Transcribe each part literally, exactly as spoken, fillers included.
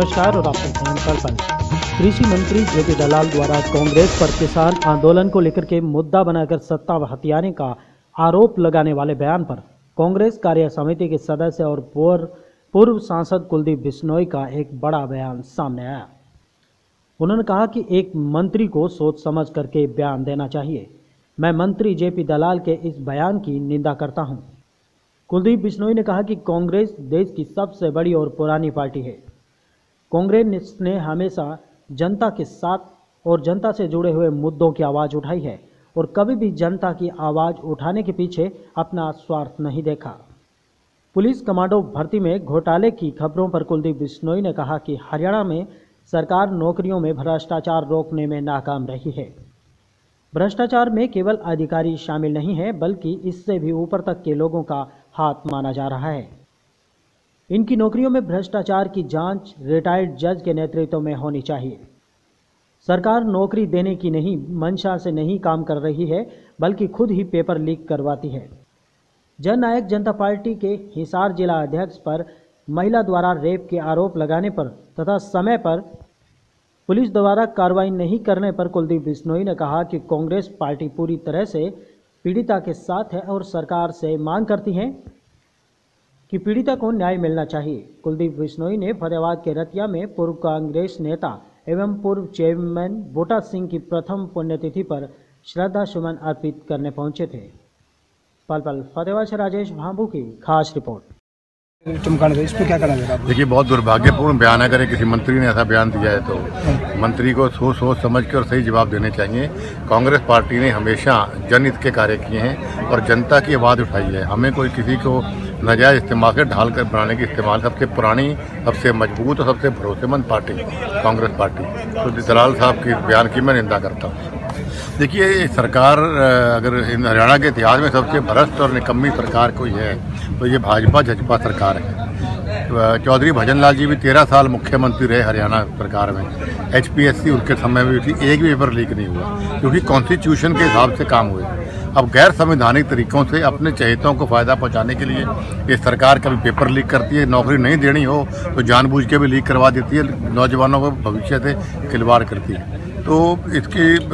नमस्कार और आपका कृषि मंत्री जेपी दलाल द्वारा कांग्रेस पर किसान आंदोलन को लेकर के मुद्दा बनाकर सत्ता हथियाने का आरोप लगाने वाले बयान पर कांग्रेस कार्य समिति के सदस्य और पूर्व सांसद कुलदीप बिश्नोई का एक बड़ा बयान सामने आया। उन्होंने कहा कि एक मंत्री को सोच समझ करके बयान देना चाहिए। मैं मंत्री जेपी दलाल के इस बयान की निंदा करता हूं। कुलदीप बिश्नोई ने कहा कि कांग्रेस देश की सबसे बड़ी और पुरानी पार्टी है। कांग्रेस ने हमेशा जनता के साथ और जनता से जुड़े हुए मुद्दों की आवाज़ उठाई है और कभी भी जनता की आवाज़ उठाने के पीछे अपना स्वार्थ नहीं देखा। पुलिस कमांडो भर्ती में घोटाले की खबरों पर कुलदीप बिश्नोई ने कहा कि हरियाणा में सरकार नौकरियों में भ्रष्टाचार रोकने में नाकाम रही है। भ्रष्टाचार में केवल अधिकारी शामिल नहीं है, बल्कि इससे भी ऊपर तक के लोगों का हाथ माना जा रहा है। इनकी नौकरियों में भ्रष्टाचार की जांच रिटायर्ड जज के नेतृत्व में होनी चाहिए। सरकार नौकरी देने की नहीं मंशा से नहीं काम कर रही है, बल्कि खुद ही पेपर लीक करवाती है। जननायक जनता पार्टी के हिसार जिला अध्यक्ष पर महिला द्वारा रेप के आरोप लगाने पर तथा समय पर पुलिस द्वारा कार्रवाई नहीं करने पर कुलदीप बिश्नोई ने कहा कि कांग्रेस पार्टी पूरी तरह से पीड़िता के साथ है और सरकार से मांग करती है कि पीड़िता को न्याय मिलना चाहिए। कुलदीप बिश्नोई ने फतेहाबाद के रतिया में पूर्व कांग्रेस नेता एवं पूर्व चेयरमैन बूटा सिंह की प्रथम पुण्यतिथि पर श्रद्धा सुमन अर्पित करने पहुंचे थे। पल पल फतेहाबाद से राजेश भांबू की खास रिपोर्ट। इसको क्या करना है? देखिए, बहुत दुर्भाग्यपूर्ण बयान अगर किसी मंत्री ने ऐसा बयान दिया है तो मंत्री को सोच सोच समझ के और सही जवाब देने चाहिए। कांग्रेस पार्टी ने हमेशा जनहित के कार्य किए हैं और जनता की आवाज़ उठाई है। हमें कोई किसी को नाजायज इस्तेमाल से ढाल कर बनाने की इस्तेमाल सबसे पुरानी, सबसे मजबूत और सबसे भरोसेमंद पार्टी कांग्रेस पार्टी। तो दलाल साहब के बयान की मैं निंदा करता हूँ। देखिए, सरकार अगर हरियाणा के इतिहास में सबसे भ्रष्ट और निकम्मी सरकार कोई है तो ये भाजपा जजपा सरकार है। चौधरी भजनलाल जी भी तेरह साल मुख्यमंत्री रहे हरियाणा सरकार में। एच पी एस सी उनके समय में भी एक भी पेपर लीक नहीं हुआ, क्योंकि कॉन्स्टिट्यूशन के हिसाब से काम हुए। अब गैर संवैधानिक तरीक़ों से अपने चहेतों को फ़ायदा पहुंचाने के लिए ये सरकार कभी पेपर लीक करती है, नौकरी नहीं देनी हो तो जानबूझ के भी लीक करवा देती है, नौजवानों को भविष्य से खिलवाड़ करती है। तो इसकी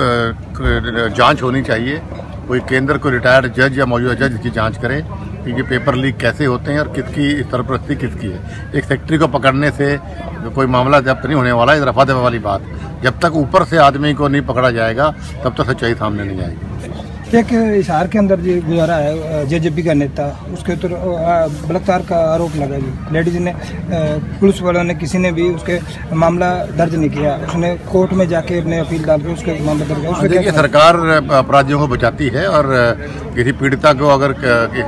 जांच होनी चाहिए। कोई केंद्र को रिटायर्ड जज या मौजूदा जज इसकी जाँच करें कि ये पेपर लीक कैसे होते हैं और किसकी सरपरस्ती किसकी है। एक सेक्रेटरी को पकड़ने से कोई मामला जब्त नहीं होने वाला, रफा दफा वाली बात। जब तक ऊपर से आदमी को नहीं पकड़ा जाएगा तब तक सच्चाई सामने नहीं आएगी। एक हिसार के अंदर जी गुजारा है जेजेपी का नेता, उसके ऊपर बलात्कार का आरोप लगा जी। लेडीज ने, पुलिस वालों ने, किसी ने भी उसके मामला दर्ज नहीं किया। उसने कोर्ट में जाके अपने अपील डाल के उसके मामला दर्ज किया। देखिए, सरकार अपराधियों को बचाती है और किसी पीड़िता को अगर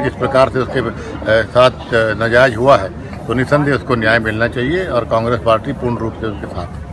इस प्रकार से उसके साथ नाजायज हुआ है तो निस्संदेह उसको न्याय मिलना चाहिए और कांग्रेस पार्टी पूर्ण रूप से उसके साथ।